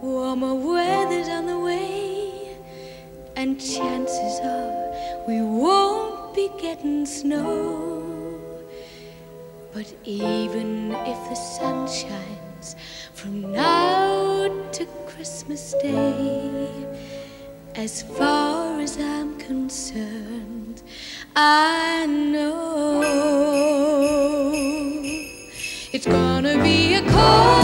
warmer weather's on the way, and chances are we won't be getting snow. But even if the sun shines from now to Christmas Day, as far as I'm concerned, I know it's gonna be a cold